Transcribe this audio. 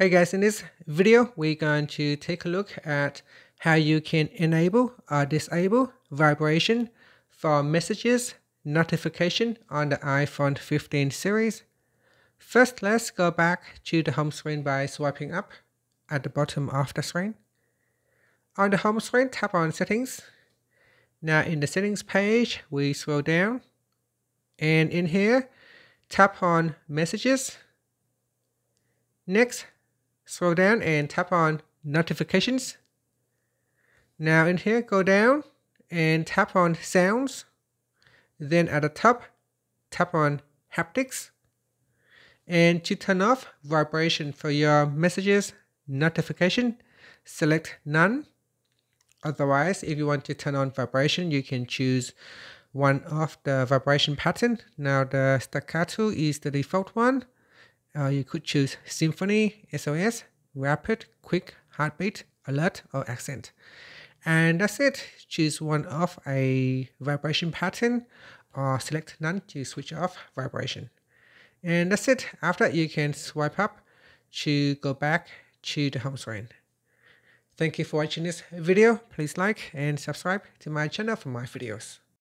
Hey guys, in this video, we're going to take a look at how you can enable or disable vibration for messages notification on the iPhone 15 series. First, let's go back to the home screen by swiping up at the bottom of the screen. On the home screen, tap on Settings. Now in the Settings page, we scroll down and in here, tap on Messages. Next, scroll down and tap on Notifications. Now in here, go down and tap on Sounds. Then at the top, tap on Haptics. And to turn off vibration for your messages notification, select None. Otherwise, if you want to turn on vibration, you can choose one of the vibration pattern. Now the staccato is the default one. You could choose Symphony, SOS, Rapid, Quick, Heartbeat, Alert, or Accent. And that's it. Choose one of a vibration pattern or select None to switch off vibration. And that's it. After that, you can swipe up to go back to the home screen. Thank you for watching this video. Please like and subscribe to my channel for my videos.